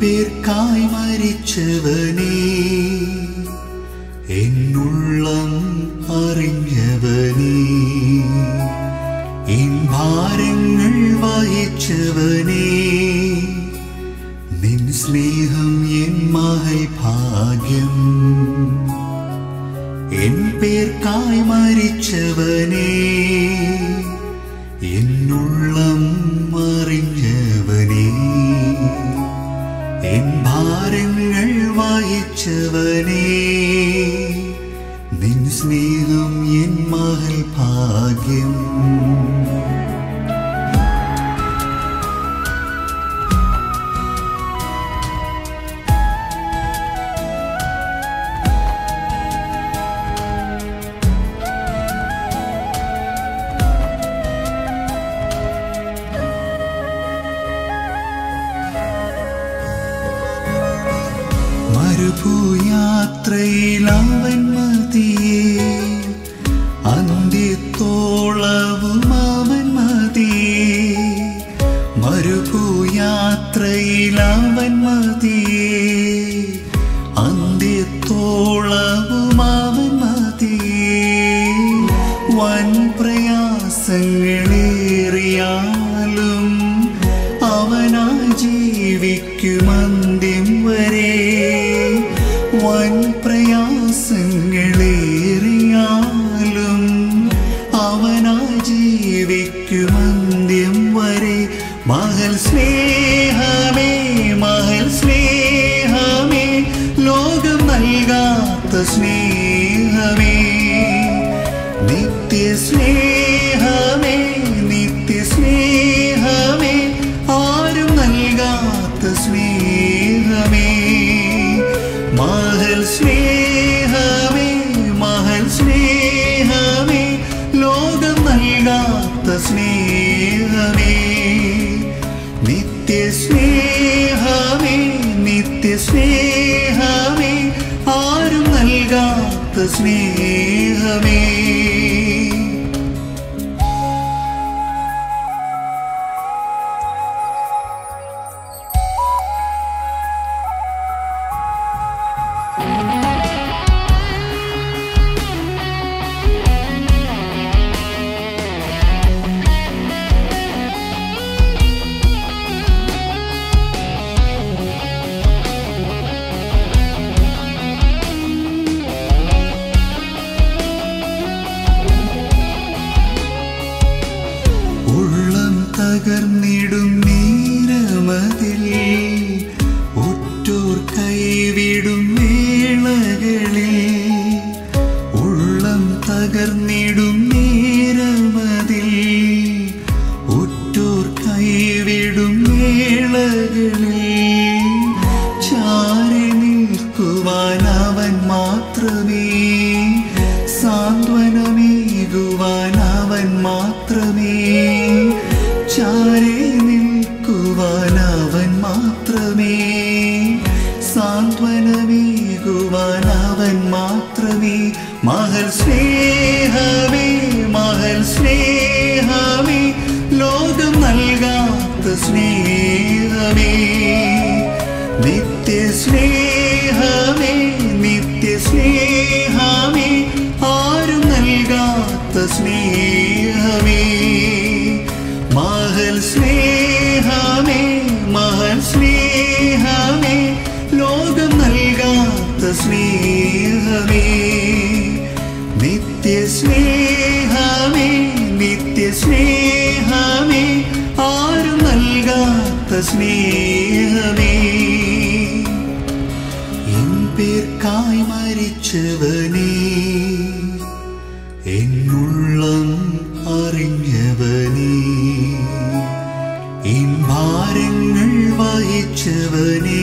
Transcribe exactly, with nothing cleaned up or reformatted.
பேர்க்காய் மரிச்சவனே, என்னுள்ளம் அறிஞ்சவனே, என் பாரங்கள் வகிச்சவனே, நின் ஸ்நேகம் என் மகை பாக்யம். என் பேர்க்காய் மரிச்சவனே, என்னுள்ளம் அறிஞ்சவனே, என் பாரங்கள் வகிச்சவனே, நின் ஸ்நேகம் என் மகள் பாக்யம். യാത്രയിൽ അവൻ മതിയേ, അന്ത്യത്തോളവും അവൻ മതിയേ, മരുഭൂയാത്രയിൽ അവൻ മതിയേ, അന്ത്യത്തോളവും അവൻ മതിയേ, വൻ പ്രയാസങ്ങളേറിയാലും അവനായി ജീവിക്കും അന്ത്യം വരെ. വൻ പ്രയാസങ്ങളേറിയാലും അവനായി ജീവിക്കും അന്ത്യം വരെ. മഹൽ സ്നേഹമേ, മഹൽ സ്നേഹമേ, ലോകം നൽകാത്ത സ്നേഹമേ, നിത്യ സ്നേഹമേ, നിത്യ സ്നേഹമേ, ആരും നൽകാത്ത സ്നേഹമേ. മഹൽ സ്നേഹമേ, മഹൽ സ്നേഹമേ, ലോകം നൽകാത്ത സ്നേഹമേ, നിത്യ സ്നേഹമേ, നിത്യ സ്നേഹമേ, ആരും നൽകാത്ത സ്നേഹമേ. தகர்ந்திடும் நேரமதில் உற்றோர் கைவிடும் வேளைகளில், உள்ளம் தகர்ந்திடும் நேரமதில் உற்றோர் கைவிடும் வேளைகளில், சாரி நிற்குவான் அவன் மாத்திரமே, சாந்த்வனமேகுவான் அவன் மாத்திரமே, ചാരി നിൽക്കുവാൻ അവൻ മാത്രമേ, സാന്ത്വനമേകുവാൻ അവൻ മാത്രമേ. മഹൽ സ്നേഹമേ, മഹൽ സ്നേഹമേ, ലോകം നൽകാത്ത സ്നേഹമേ, നിത്യ സ്നേഹമേ, നിത്യ സ്നേഹമേ, ആരും നൽകാത്ത സ്നേഹമേ. മഹൽ സ്നേഹമേ, മഹൽ സ്നേഹമേ, ലോകം നൽകാത്ത സ്നേഹമേ, നിത്യ സ്നേഹമേ, നിത്യ സ്നേഹമേ, ആരും നൽകാത്ത സ്നേഹമേ. എൻ പേർക്കായി മരിച്ചവനേ, എന്നുള്ളം അറിഞ്ഞവനേ, ഭാരങ്ങൾ വഹിച്ചവനേ,